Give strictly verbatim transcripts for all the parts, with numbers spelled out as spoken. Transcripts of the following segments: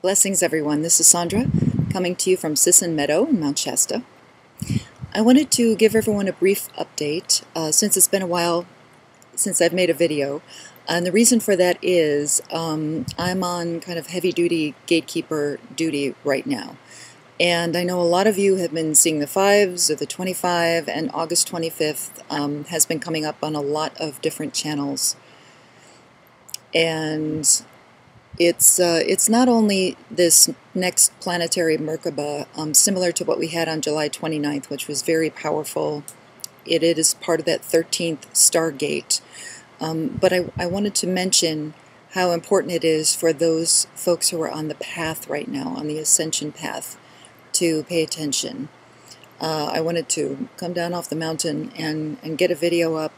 Blessings, everyone. This is Sandra, coming to you from Sisson Meadow in Mount Shasta. I wanted to give everyone a brief update, uh, since it's been a while since I've made a video. And the reason for that is um, I'm on kind of heavy-duty gatekeeper duty right now. And I know a lot of you have been seeing the fives or the twenty-five, and August twenty-fifth um, has been coming up on a lot of different channels. And It's, uh, it's not only this next planetary Merkaba, um, similar to what we had on July twenty-ninth, which was very powerful. It, it is part of that thirteenth Stargate. Um, but I, I wanted to mention how important it is for those folks who are on the path right now, on the Ascension Path, to pay attention. Uh, I wanted to come down off the mountain and, and get a video up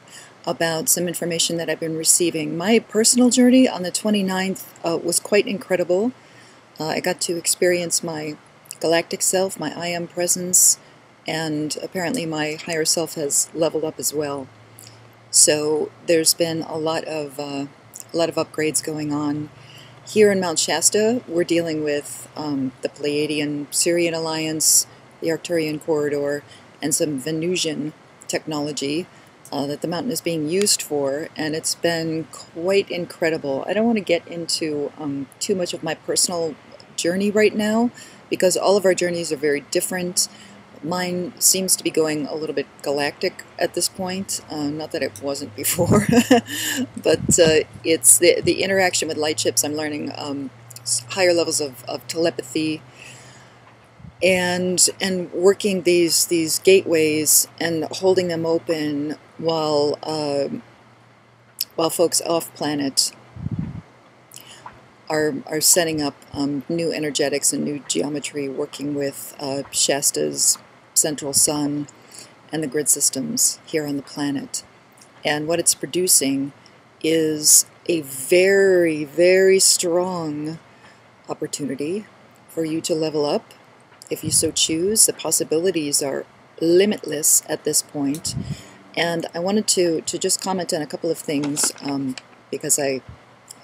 about some information that I've been receiving. My personal journey on the twenty-ninth uh, was quite incredible. Uh, I got to experience my galactic self, my I Am presence, and apparently my higher self has leveled up as well. So there's been a lot of uh, a lot of upgrades going on. Here in Mount Shasta, we're dealing with um, the Pleiadian-Sirian alliance, the Arcturian corridor, and some Venusian technology Uh, that the mountain is being used for, and it's been quite incredible. I don't want to get into um, too much of my personal journey right now, because all of our journeys are very different. Mine seems to be going a little bit galactic at this point, uh, not that it wasn't before, but uh, it's the, the interaction with light ships. I'm learning um, higher levels of, of telepathy, and and working these these gateways and holding them open while uh, while folks off planet are are setting up um, new energetics and new geometry, working with uh, Shasta's central sun and the grid systems here on the planet. And what it's producing is a very, very strong opportunity for you to level up if you so choose. The possibilities are limitless at this point. And I wanted to, to just comment on a couple of things um, because I,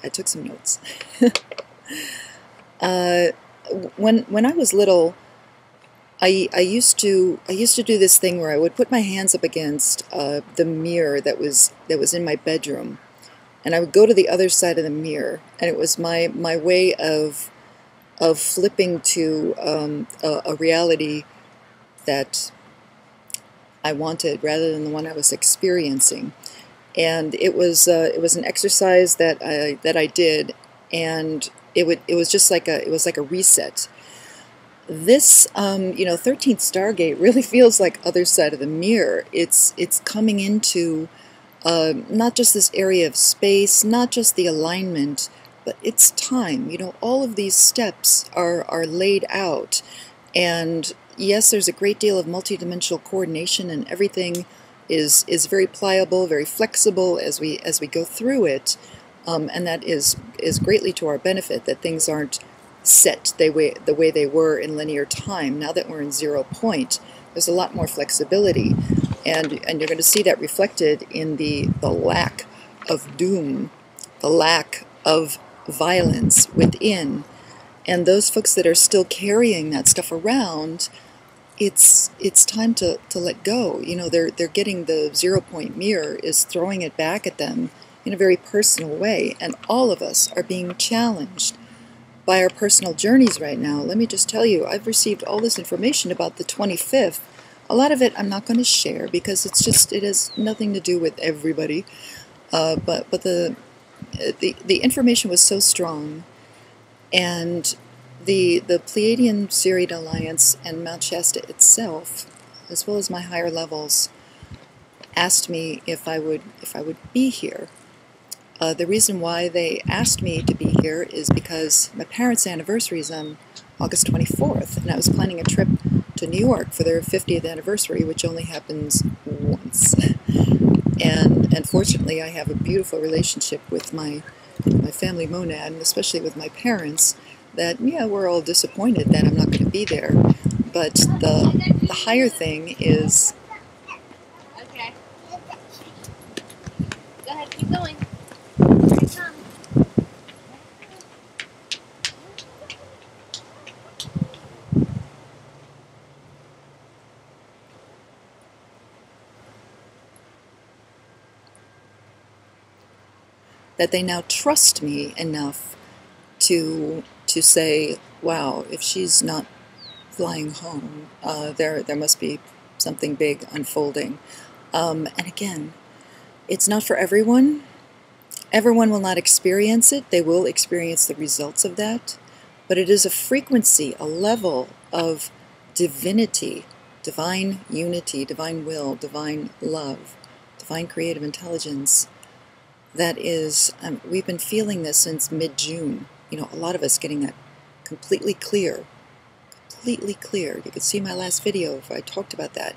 I took some notes. uh, when, when I was little, I, I, used to, I used to do this thing where I would put my hands up against uh, the mirror that was, that was in my bedroom. And I would go to the other side of the mirror. And it was my, my way of of flipping to um, a, a reality that I wanted rather than the one I was experiencing. And it was uh, it was an exercise that I that I did, and it would it was just like a it was like a reset. This um, you know thirteenth Stargate really feels like other side of the mirror. It's it's coming into uh, not just this area of space, not just the alignment, but it's time. You know, all of these steps are, are laid out. And yes, there's a great deal of multidimensional coordination, and everything is is very pliable, very flexible as we as we go through it. Um, and that is is greatly to our benefit, that things aren't set the way, the way they were in linear time. Now that we're in zero point, there's a lot more flexibility. And, and you're going to see that reflected in the, the lack of doom, the lack of violence within. And those folks that are still carrying that stuff around, it's it's time to, to let go. You know, they're they're getting the zero point mirror is throwing it back at them in a very personal way. And all of us are being challenged by our personal journeys right now. Let me just tell you, I've received all this information about the twenty-fifth. A lot of it I'm not going to share because it's just it has nothing to do with everybody. Uh, but but the The, the information was so strong, and the the Pleiadian-Sirian alliance and Mount Shasta itself, as well as my higher levels, asked me if I would if I would be here. Uh, the reason why they asked me to be here is because my parents' anniversary is on August twenty-fourth, and I was planning a trip to New York for their fiftieth anniversary, which only happens once. And, and fortunately, I have a beautiful relationship with my, my family monad, and especially with my parents, that, yeah, we're all disappointed that I'm not going to be there. But the, the higher thing is... Okay. Go ahead, keep going. that they now trust me enough to to say, wow, if she's not flying home, uh, there there must be something big unfolding. Um, and again, it's not for everyone. Everyone will not experience it. They will experience the results of that. But it is a frequency, a level of divinity, divine unity, divine will, divine love, divine creative intelligence. That is, um, we've been feeling this since mid-June. You know, a lot of us getting that completely clear, completely clear. You could see my last video if I talked about that.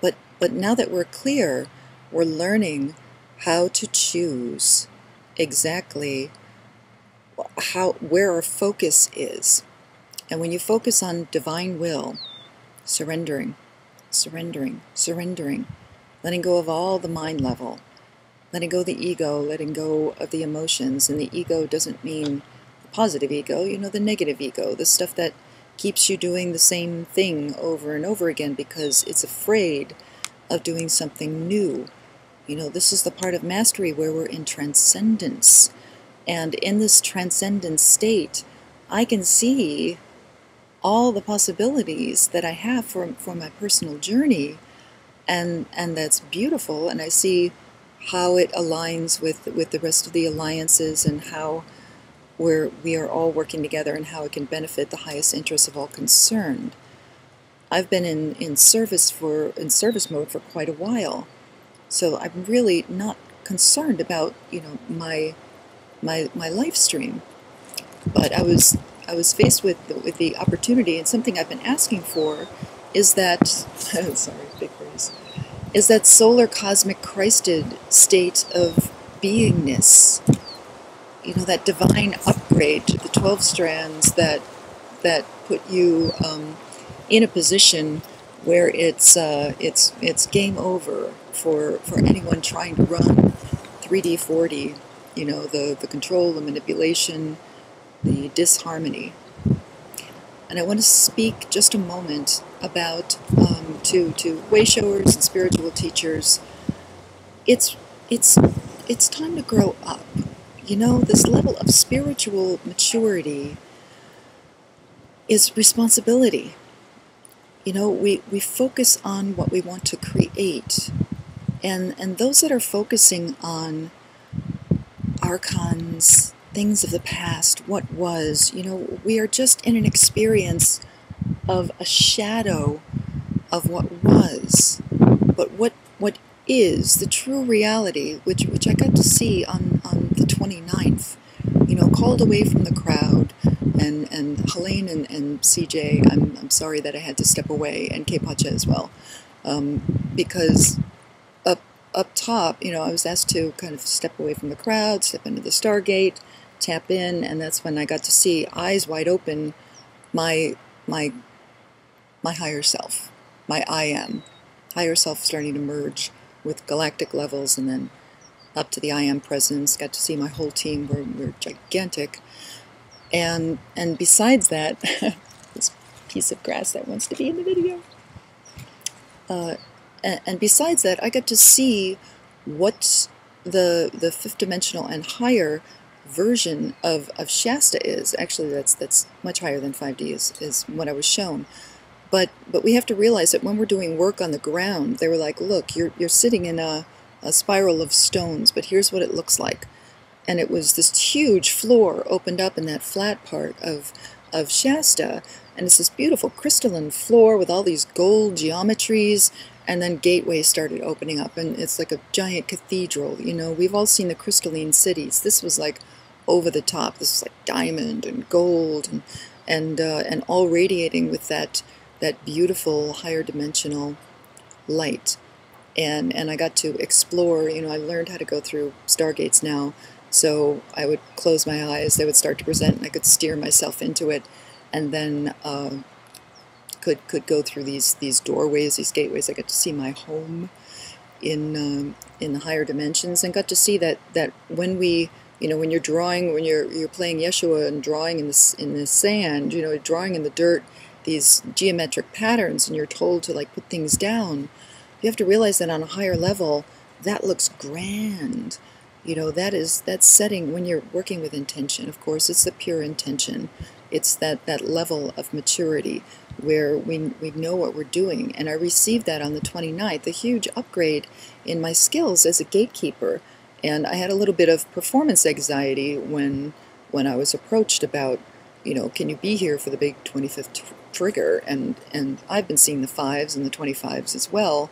But, but now that we're clear, we're learning how to choose exactly how, where our focus is. And when you focus on divine will, surrendering, surrendering, surrendering, letting go of all the mind level, letting go of the ego, letting go of the emotions. And the ego doesn't mean the positive ego, you know, the negative ego, the stuff that keeps you doing the same thing over and over again because it's afraid of doing something new. You know, this is the part of mastery where we're in transcendence. And in this transcendent state, I can see all the possibilities that I have for, for my personal journey, and, and that's beautiful, and I see how it aligns with, with the rest of the alliances and how we're, we are all working together and how it can benefit the highest interests of all concerned. I've been in, in, service for, in service mode for quite a while, so I'm really not concerned about, you know, my... my my live stream, but I was I was faced with the, with the opportunity, and something I've been asking for is that sorry big phrase is that solar cosmic Christed state of beingness, you know, that divine upgrade to the twelve strands that that put you um, in a position where it's uh, it's it's game over for for anyone trying to run three D four D. You know, the, the control, the manipulation, the disharmony. And I want to speak just a moment about, um, to, to wayshowers and spiritual teachers, it's, it's, it's time to grow up. You know, this level of spiritual maturity is responsibility. You know, we, we focus on what we want to create. And, and those that are focusing on archons, things of the past, what was, you know, we are just in an experience of a shadow of what was. But what what is the true reality, which which I got to see on, on the twenty-ninth, you know, called away from the crowd, and, and Helene and, and C J, I'm, I'm sorry that I had to step away, and K. Pacha as well, um, because up top, you know, I was asked to kind of step away from the crowd, step into the Stargate, tap in, and that's when I got to see, eyes wide open, my my my higher self, my I am. Higher self starting to merge with galactic levels, and then up to the I am presence. Got to see my whole team, we're, we're gigantic. And, and besides that, this piece of grass that wants to be in the video, uh, and besides that, I got to see what the the fifth dimensional and higher version of, of Shasta is. Actually, that's that's much higher than five D is, is what I was shown. But but we have to realize that when we're doing work on the ground, they were like, look, you're, you're sitting in a, a spiral of stones, but here's what it looks like. And it was this huge floor opened up in that flat part of, of Shasta. And it's this beautiful crystalline floor with all these gold geometries. And then gateways started opening up, and it's like a giant cathedral. You know, we've all seen the crystalline cities. This was like over the top. This was like diamond and gold, and and uh, and all radiating with that that beautiful higher dimensional light. And and I got to explore. You know, I learned how to go through Stargates now. So I would close my eyes. They would start to present, and I could steer myself into it, and then. Uh, Could, could go through these these doorways, these gateways. I got to see my home in um, in the higher dimensions, and got to see that that when we, you know, when you're drawing, when you're you're playing Yeshua and drawing in the in the sand, you know, drawing in the dirt, these geometric patterns, and you're told to like put things down. You have to realize that on a higher level, that looks grand. You know, that is, that's setting, when you're working with intention, of course, it's the pure intention. It's that, that level of maturity where we, we know what we're doing. And I received that on the twenty-ninth, a huge upgrade in my skills as a gatekeeper. And I had a little bit of performance anxiety when, when I was approached about, you know, can you be here for the big twenty-fifth trigger? And, and I've been seeing the fives and the twenty-fives as well.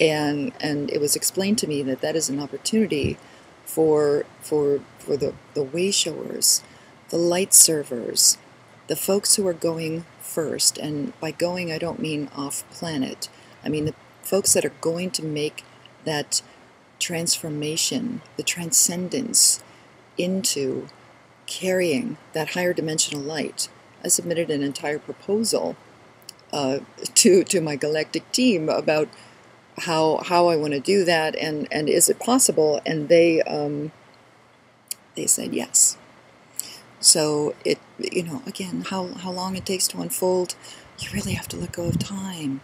And, and it was explained to me that that is an opportunity for for for the, the way showers, the light servers, the folks who are going first. And by going, I don't mean off planet. I mean the folks that are going to make that transformation, the transcendence into carrying that higher dimensional light. I submitted an entire proposal uh, to to my galactic team about how how I want to do that, and and is it possible? And they um, they said yes. So it, you know, again, how how long it takes to unfold, you really have to let go of time.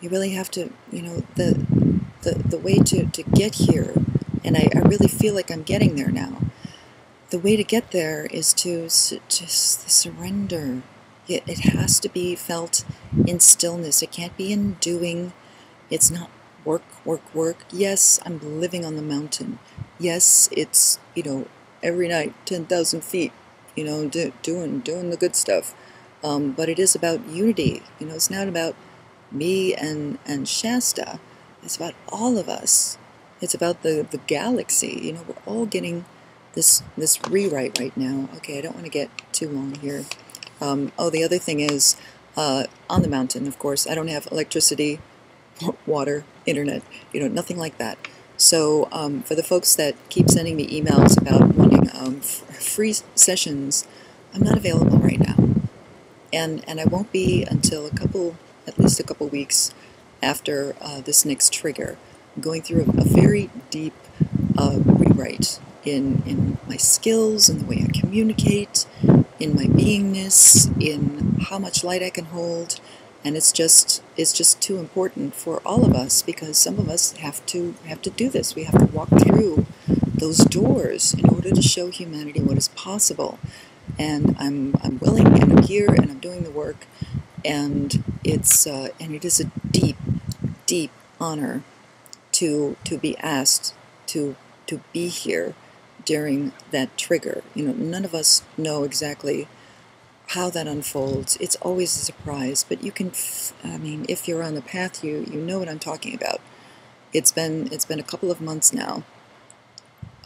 You really have to, you know, the the the way to to get here, and I, I really feel like I'm getting there now. The way to get there is to su just surrender. It, it has to be felt in stillness. It can't be in doing. It's not work, work, work. Yes, I'm living on the mountain. Yes, it's, you know, every night, ten thousand feet, you know, do, doing doing the good stuff. Um, but it is about unity. You know, it's not about me and, and Shasta. It's about all of us. It's about the, the galaxy. You know, we're all getting this, this rewrite right now. Okay, I don't want to get too long here. Um, oh, the other thing is, uh, on the mountain, of course, I don't have electricity, water, internet, you know, nothing like that. So um, for the folks that keep sending me emails about wanting um, f free sessions, I'm not available right now. And, and I won't be until a couple, at least a couple weeks after uh, this next trigger. I'm going through a, a very deep uh, rewrite in, in my skills, in the way I communicate, in my beingness, in how much light I can hold. And it's just it's just too important for all of us, because some of us have to have to do this. We have to walk through those doors in order to show humanity what is possible. And I'm I'm willing, and I'm here, and I'm doing the work. And it's uh, and it is a deep, deep honor to to be asked to to be here during that trigger. You know, none of us know exactly how that unfolds. It's always a surprise, but you can, f I mean, if you're on the path, you you know what I'm talking about. It's been it's been a couple of months now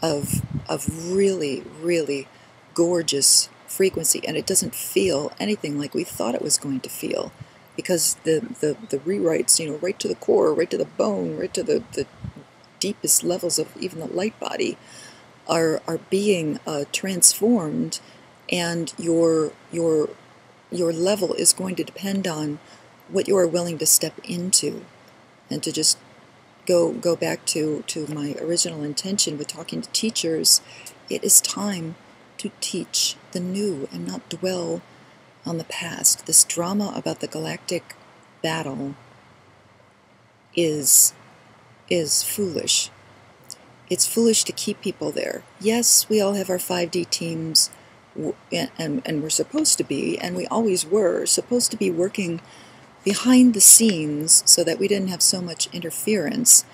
of of really, really gorgeous frequency, and it doesn't feel anything like we thought it was going to feel, because the the, the rewrites, you know, right to the core, right to the bone, right to the, the deepest levels of even the light body are, are being uh, transformed. And your your your level is going to depend on what you are willing to step into. And to just go go back to, to my original intention with talking to teachers, it is time to teach the new and not dwell on the past. This drama about the galactic battle is is foolish. It's foolish to keep people there. Yes, we all have our five D teams. And, and we're supposed to be, and we always were, supposed to be working behind the scenes so that we didn't have so much interference.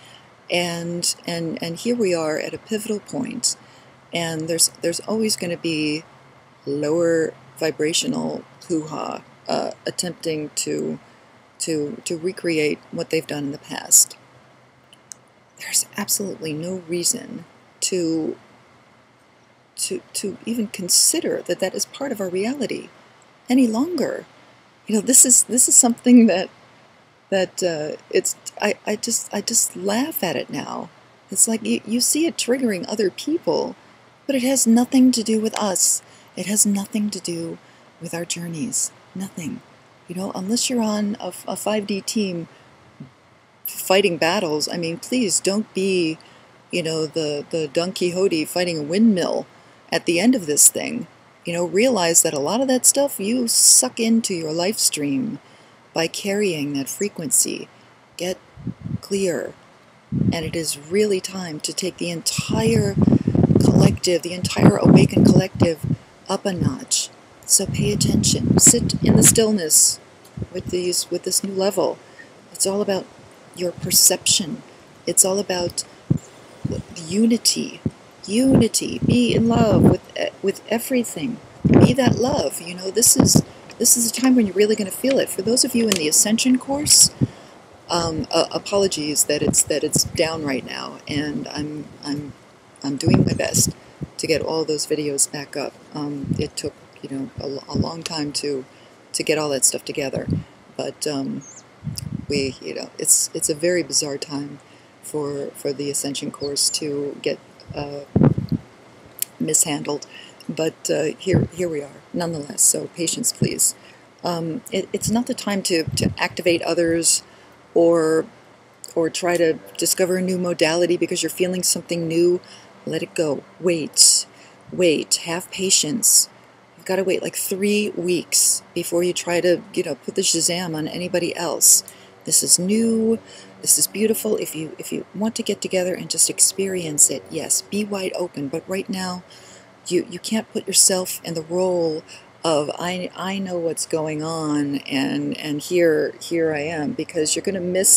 And and and here we are at a pivotal point, and there's there's always going to be lower vibrational hoo-ha uh, attempting to to to recreate what they've done in the past. There's absolutely no reason to. To, to even consider that that is part of our reality any longer. You know, this is this is something that that uh, it's I, I just I just laugh at it now. It's like you, you see it triggering other people, but it has nothing to do with us. It has nothing to do with our journeys. Nothing. You know, unless you're on a, a five D team fighting battles, I mean, please don't be, you know, the, the Don Quixote fighting a windmill at the end of this thing. You know, realize that a lot of that stuff you suck into your life stream by carrying that frequency. Get clear. And it is really time to take the entire collective, the entire awakened collective, up a notch. So pay attention. Sit in the stillness with these, with this new level. It's all about your perception. It's all about unity. Unity. Be in love with with everything. Be that love. You know, this is this is a time when you're really going to feel it. For those of you in the Ascension course, um, uh, apologies that it's that it's down right now, and I'm I'm I'm doing my best to get all those videos back up. Um, it took you know a, a long time to to get all that stuff together, but um, we you know it's it's a very bizarre time for for the Ascension course to get uh, mishandled. But uh, here, here we are, nonetheless. So patience, please. Um, it, it's not the time to, to activate others, or or try to discover a new modality because you're feeling something new. Let it go. Wait, wait. Have patience. You've got to wait like three weeks before you try to, you know, put the Shazam on anybody else. This is new. This is beautiful. If you if you want to get together and just experience it, yes, be wide open. But right now, You, you can't put yourself in the role of I, I know what's going on and and here here I am, because you're going to miss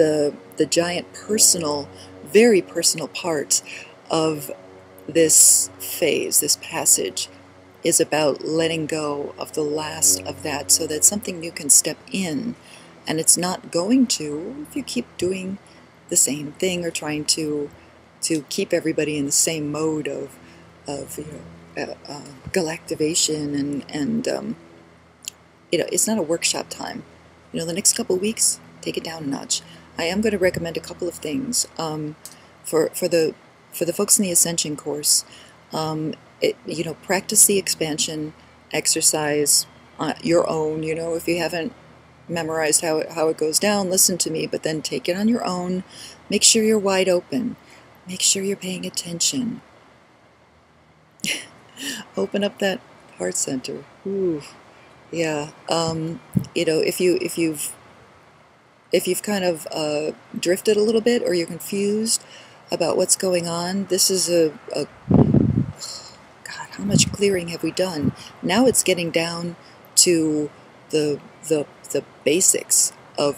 the the giant personal, very personal part of this phase. This passage is about letting go of the last of that so that something new can step in, and it's not going to if you keep doing the same thing or trying to to keep everybody in the same mode of of, you know, uh, uh, galactivation and, and um, you know, it's not a workshop time. You know, the next couple of weeks, take it down a notch. I am going to recommend a couple of things. Um, for, for, the, for the folks in the Ascension course, um, it, you know, practice the expansion exercise on your own. You know, if you haven't memorized how it, how it goes down, listen to me, but then take it on your own. Make sure you're wide open. Make sure you're paying attention. Open up that heart center. Ooh, yeah. Um, you know, if you if you've if you've kind of uh, drifted a little bit, or you're confused about what's going on, this is a, a God. How much clearing have we done? Now it's getting down to the the the basics of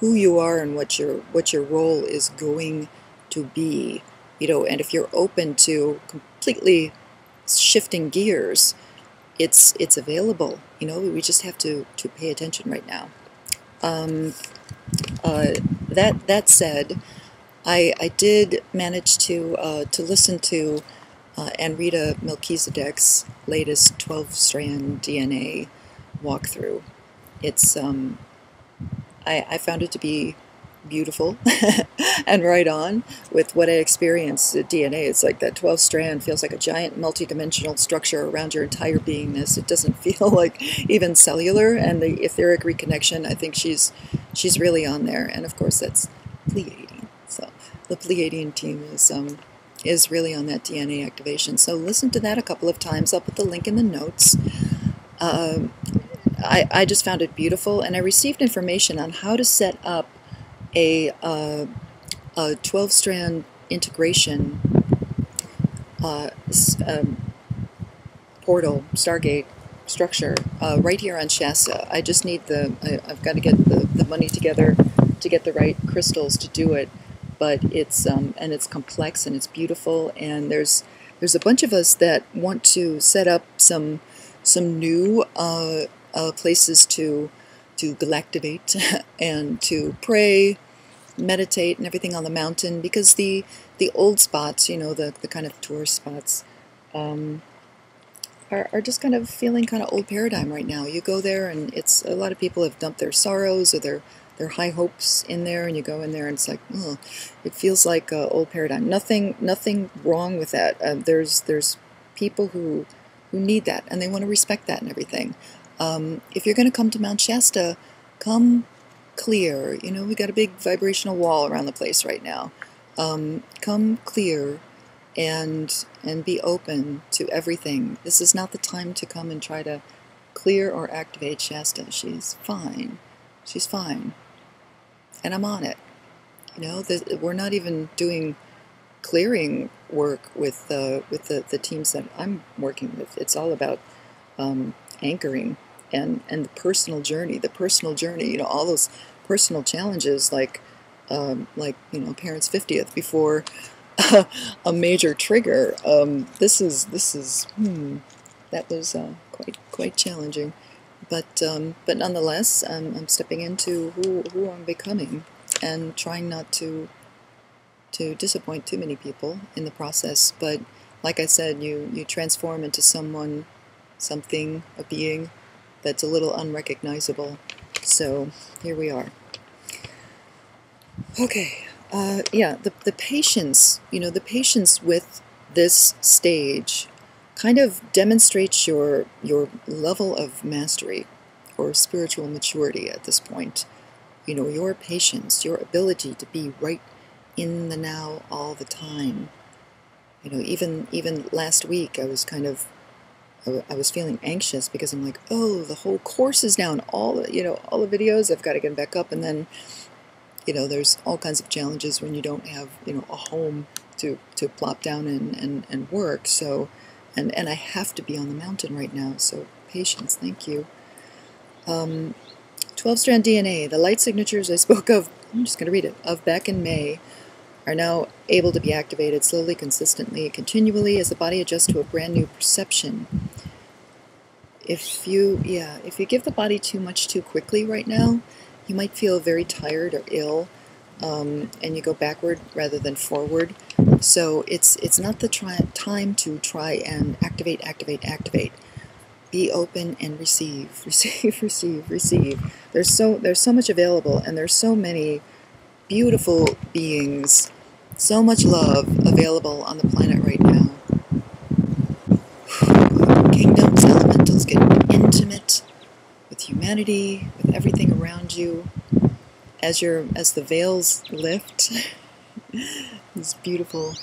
who you are and what your what your role is going to be. You know, and if you're open to completely shifting gears, it's it's available. You know, we just have to to pay attention right now. Um, uh, that that said, I I did manage to uh, to listen to uh, Anrita Melchizedek's latest twelve strand D N A walkthrough. It's um I I found it to be beautiful and right on with what I experienced at D N A. It's like that twelve strand feels like a giant multidimensional structure around your entire beingness. It doesn't feel like even cellular, and the etheric reconnection, I think she's she's really on there. And of course that's Pleiadian. So the Pleiadian team is um is really on that D N A activation. So listen to that a couple of times. I'll put the link in the notes. Um I, I just found it beautiful, and I received information on how to set up a uh, a twelve strand integration uh, um, portal, Stargate structure uh, right here on Shasta. I just need the, I, I've got to get the, the money together to get the right crystals to do it, but it's, um, and it's complex and it's beautiful, and there's there's a bunch of us that want to set up some some new uh, uh, places to to galactivate and to pray, meditate, and everything on the mountain, because the the old spots, you know, the, the kind of tourist spots, um, are, are just kind of feeling kind of old paradigm right now. You go there and it's, a lot of people have dumped their sorrows or their, their high hopes in there, and you go in there and it's like, oh, it feels like uh, old paradigm. Nothing nothing wrong with that. Uh, there's there's people who, who need that, and they want to respect that and everything. Um, if you're going to come to Mount Shasta, come clear. You know, we got a big vibrational wall around the place right now. Um, come clear and and be open to everything. This is not the time to come and try to clear or activate Shasta. She's fine. She's fine. And I'm on it. You know, the, we're not even doing clearing work with uh, with the, the teams that I'm working with. It's all about um, anchoring and and the personal journey, the personal journey. You know, all those personal challenges, like um, like you know, parents' fiftieth before a major trigger. Um, this is this is hmm, that was uh, quite quite challenging, but um, but nonetheless, I'm, I'm stepping into who who I'm becoming and trying not to. to disappoint too many people in the process. But like I said, you, you transform into someone, something, a being that's a little unrecognizable. So here we are. Okay, uh, yeah, the, the patience, you know, the patience with this stage kind of demonstrates your, your level of mastery or spiritual maturity at this point. You know, your patience, your ability to be right in the now all the time. You know, even even last week I was kind of I was feeling anxious because I'm like, oh, the whole course is down, all the, you know, all the videos, I've got to get them back up. And then, you know, there's all kinds of challenges when you don't have, you know, a home to to plop down and and, and work. So and and I have to be on the mountain right now, so patience, thank you. um twelve strand D N A, the light signatures I spoke of, I'm just going to read it, of back in May, are now able to be activated slowly, consistently, continually, as the body adjusts to a brand new perception. If you, yeah, if you give the body too much too quickly right now, you might feel very tired or ill, um, and you go backward rather than forward. So it's it's not the try, time to try and activate, activate, activate. Be open and receive, receive, receive, receive. There's so there's so much available, and there's so many beautiful beings, so much love available on the planet right now. Kingdoms, elementals, get intimate with humanity, with everything around you. As your as the veils lift, this beautiful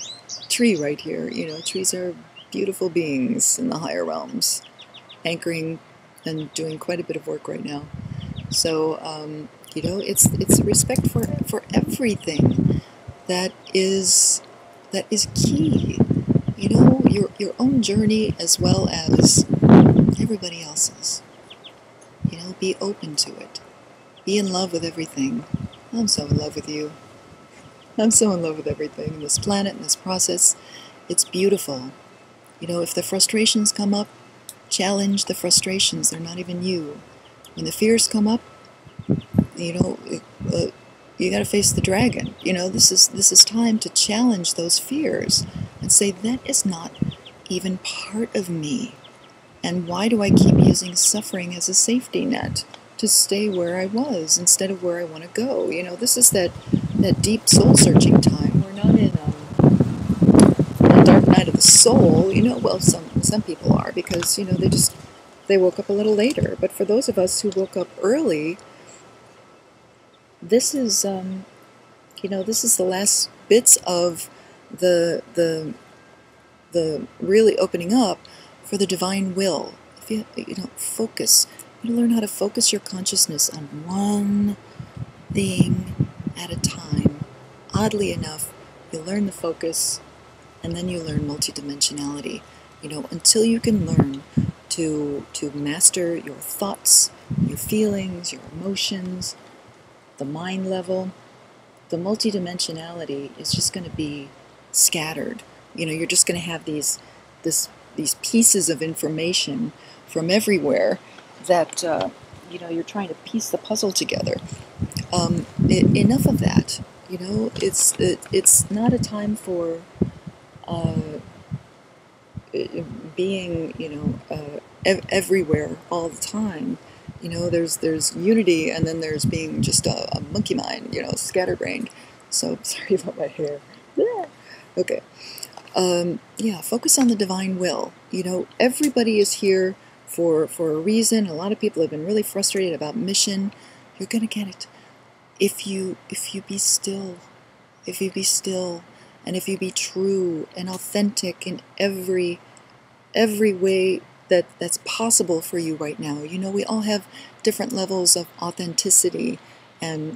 tree right here. You know, trees are beautiful beings in the higher realms. Anchoring and doing quite a bit of work right now. So, um, you know, it's it's respect for for everything that is that is key. You know, your your own journey as well as everybody else's. You know, be open to it. Be in love with everything. I'm so in love with you. I'm so in love with everything, and this planet and this process. It's beautiful. You know, if the frustrations come up, challenge the frustrations. They're not even you. When the fears come up, you know, uh, you got to face the dragon. You know, this is this is time to challenge those fears and say that is not even part of me. And why do I keep using suffering as a safety net to stay where I was instead of where I want to go? You know, this is that that deep soul searching time. We're not in a dark night of the soul. You know, well, some. Some people are, because, you know, they just, they woke up a little later. But for those of us who woke up early, this is, um, you know, this is the last bits of the, the, the really opening up for the divine will. If you, you know, focus, you learn how to focus your consciousness on one thing at a time. Oddly enough, you learn the focus, and then you learn multidimensionality. You know, until you can learn to to master your thoughts, your feelings, your emotions, the mind level, the multidimensionality is just going to be scattered. You know, you're just going to have these this these pieces of information from everywhere that uh, you know, you're trying to piece the puzzle together. Um, it, enough of that. You know, it's it, it's not a time for. Uh, being, you know, uh, ev everywhere all the time. You know, there's there's unity, and then there's being just a, a monkey mind, you know, scatterbrained. So, sorry about my hair. Yeah. Okay. Um, yeah, focus on the divine will. You know, everybody is here for, for a reason. A lot of people have been really frustrated about mission. You're going to get it. If you, if you be still, if you be still, and if you be true and authentic in every every way that that's possible for you right now. You know, we all have different levels of authenticity and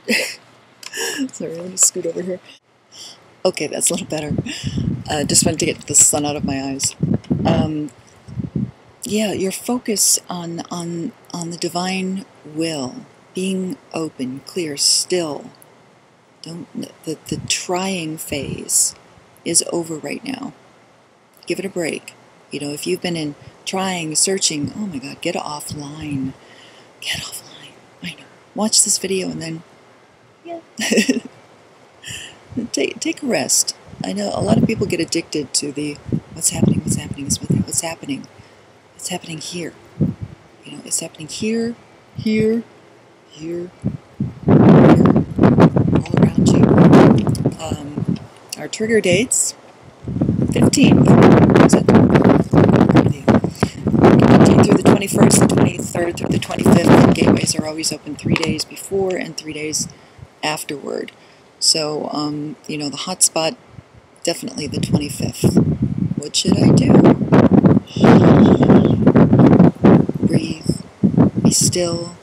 sorry, let me scoot over here. Okay, that's a little better. I just wanted to get the sun out of my eyes. Um, yeah, your focus on, on, on the divine will, being open, clear, still. Don't, the, the trying phase is over right now. Give it a break. You know, if you've been in trying, searching, oh my God, get offline. Get offline. I know. Watch this video and then yeah. take, take a rest. I know a lot of people get addicted to the what's happening, what's happening, what's happening. It's happening here. You know, it's happening here, here, here, here, all around you. Um, our trigger dates, fifteenth. Is that first, the twenty-third through the twenty-fifth, the gateways are always open three days before and three days afterward. So, um, you know, the hot spot, definitely the twenty-fifth. What should I do? Breathe, be still,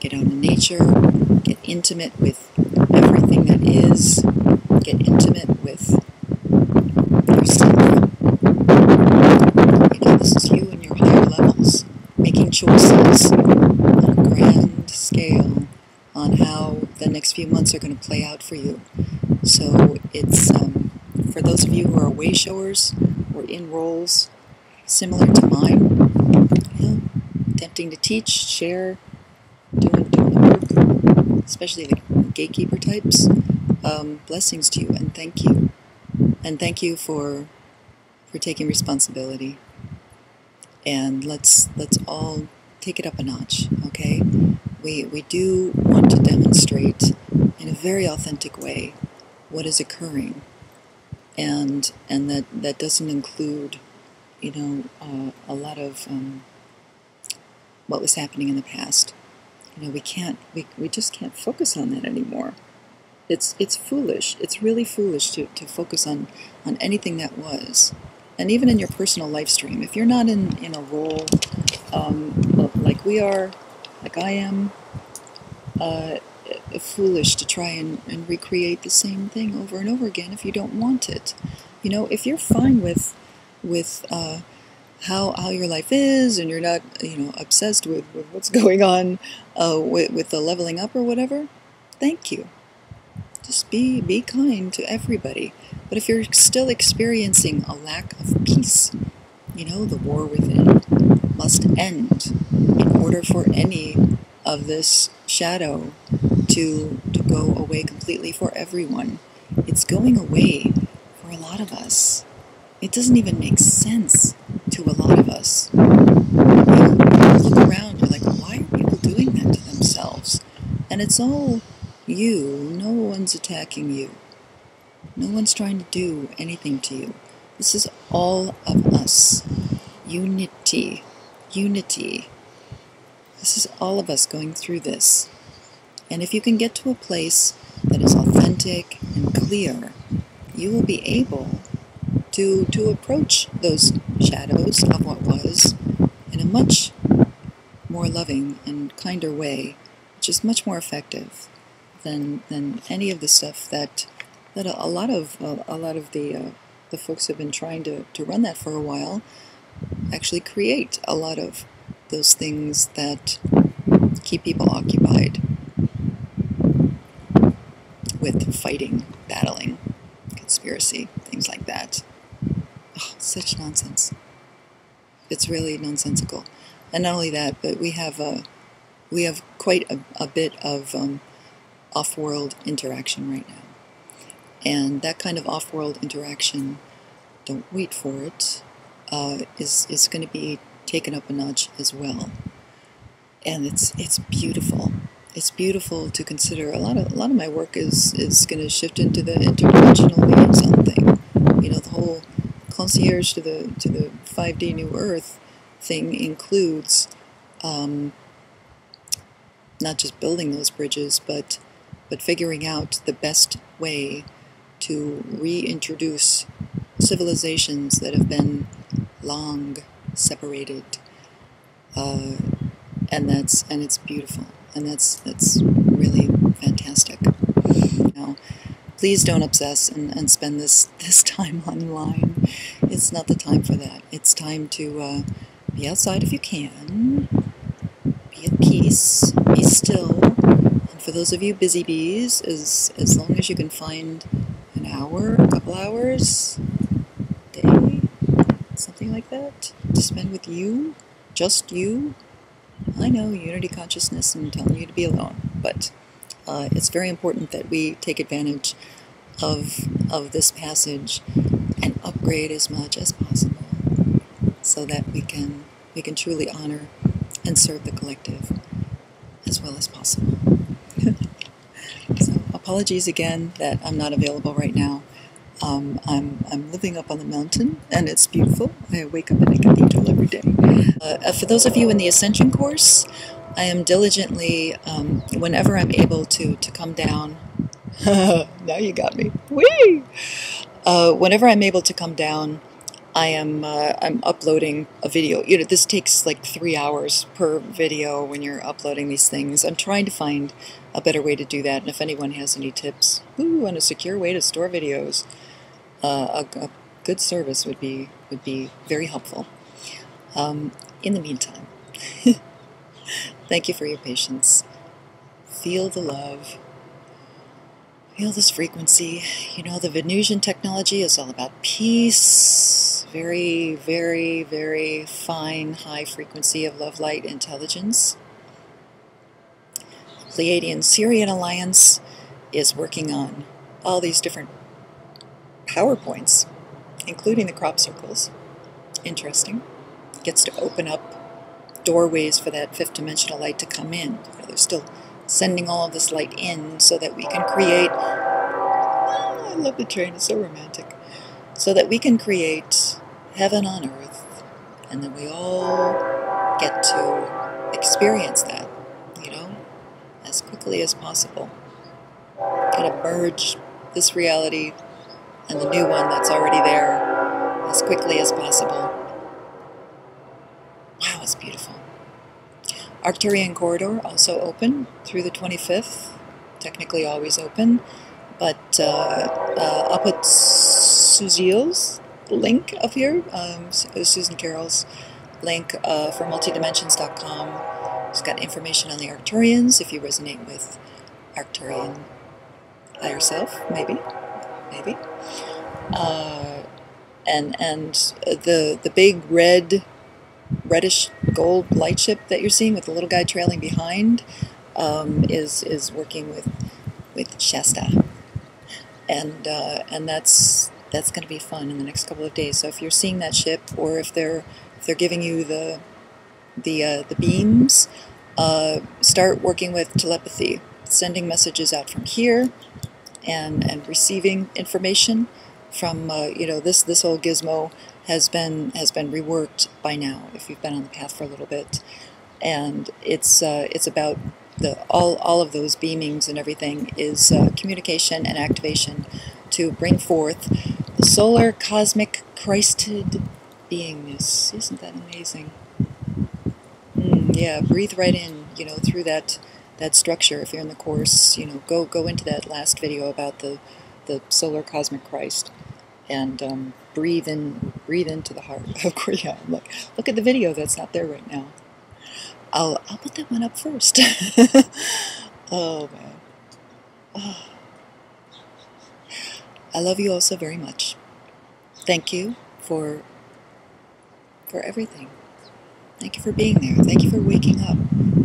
get out in nature, get intimate with everything that is, get intimate with yourself. You know, this is you and your higher levels. Making choices on a grand scale on how the next few months are going to play out for you. So it's, um, for those of you who are way showers or in roles similar to mine, you know, attempting to teach, share, doing, doing the work, especially the gatekeeper types, um, blessings to you and thank you. And thank you for, for taking responsibility. And let's let's all take it up a notch, okay? We, we do want to demonstrate in a very authentic way what is occurring. And and that, that doesn't include, you know, uh, a lot of um, what was happening in the past. You know, we can't, we, we just can't focus on that anymore. It's it's foolish. It's really foolish to, to focus on, on anything that was. And even in your personal live stream, if you're not in, in a role um, like we are, like I am, uh, foolish to try and, and recreate the same thing over and over again if you don't want it. You know, if you're fine with with uh, how how your life is and you're not, you know, obsessed with, with what's going on uh, with, with the leveling up or whatever, thank you. Just be, be kind to everybody. But if you're still experiencing a lack of peace, you know, the war within must end in order for any of this shadow to, to go away completely for everyone. It's going away for a lot of us. It doesn't even make sense to a lot of us. You look around, you're like, why are people doing that to themselves? And it's all you. No one's attacking you. No one's trying to do anything to you. This is all of us. Unity. Unity. This is all of us going through this. And if you can get to a place that is authentic and clear, you will be able to, to approach those shadows of what was in a much more loving and kinder way, which is much more effective than, than any of the stuff that that a lot of uh, a lot of the uh, the folks who've been trying to, to run that for a while actually create a lot of those things that keep people occupied with fighting, battling, conspiracy, things like that. Oh, such nonsense. It's really nonsensical. And not only that, but we have a we have quite a, a bit of um, off-world interaction right now. And that kind of off-world interaction, don't wait for it, uh, is, is going to be taken up a notch as well. And it's it's beautiful. It's beautiful to consider. A lot of a lot of my work is, is going to shift into the interdimensional liaison thing. You know, the whole concierge to the to the five D New Earth thing includes um, not just building those bridges, but but figuring out the best way to reintroduce civilizations that have been long separated, uh, and that's and it's beautiful, and that's that's really fantastic. Now, please don't obsess and, and spend this, this time online. It's not the time for that. It's time to uh, be outside if you can, be at peace, be still. And for those of you busy bees, as, as long as you can find an hour, a couple hours, a day, something like that, to spend with you, just you. I know, unity consciousness and telling you to be alone, but uh, it's very important that we take advantage of, of this passage and upgrade as much as possible so that we can, we can truly honor and serve the collective as well as possible. So apologies again that I'm not available right now. Um, I'm, I'm living up on the mountain, and it's beautiful. I wake up in a cathedral every day. Uh, for those of you in the Ascension course, I am diligently, um, whenever I'm able to, to come down, now you got me, whee! Uh, whenever I'm able to come down, I am uh, I'm uploading a video. You know, this takes like three hours per video when you're uploading these things. I'm trying to find a better way to do that, and if anyone has any tips ooh, on a secure way to store videos, uh, a, a good service would be would be very helpful. Um, in the meantime, thank you for your patience. Feel the love. Feel this frequency. You know, the Venusian technology is all about peace. Very, very, very fine, high frequency of love, light, intelligence. Pleiadian-Sirian alliance is working on all these different power points, including the crop circles. Interesting. Gets to open up doorways for that fifth dimensional light to come in. You know, they're still sending all of this light in so that we can create... Oh, I love the train. It's so romantic. So that we can create heaven on earth, and then we all get to experience that, you know, as quickly as possible. Kind of merge this reality and the new one that's already there as quickly as possible. Wow, it's beautiful. Arcturian corridor also open through the twenty-fifth. Technically always open, but uh, uh, I'll put Suziel's link up here, um, Susan Carroll's link uh, for multidimensions dot com. It's got information on the Arcturians if you resonate with Arcturian higher self, maybe, maybe. Uh, and and the the big red. reddish gold light ship that you're seeing with the little guy trailing behind um, is is working with with Shasta, and uh, and that's that's going to be fun in the next couple of days. So if you're seeing that ship, or if they're if they're giving you the the uh, the beams, uh, start working with telepathy, sending messages out from here, and and receiving information from uh, you know this this whole gizmo. has been has been reworked by now, if you've been on the path for a little bit, and it's uh, it's about the all all of those beamings and everything is uh, communication and activation to bring forth the solar cosmic Christed beingness. Isn't that amazing? Mm, yeah, breathe right in. You know, through that that structure. If you're in the course, you know, go go into that last video about the the solar cosmic Christ. And um, breathe in, breathe into the heart of Korea. Look, look at the video that's not there right now. I'll, I'll put that one up first. Oh man, oh. I love you all so very much. Thank you for for everything. Thank you for being there. Thank you for waking up,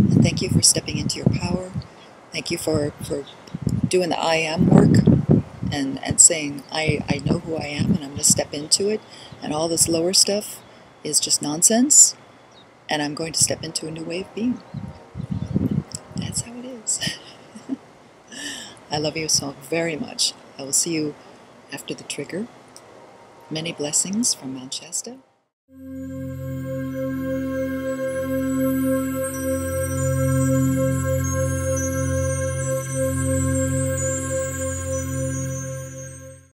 and thank you for stepping into your power. Thank you for for doing the I am work. And, and saying, I, I know who I am, and I'm going to step into it, and all this lower stuff is just nonsense, and I'm going to step into a new way of being. That's how it is. I love you so very much. I will see you after the trigger. Many blessings from Mount Shasta.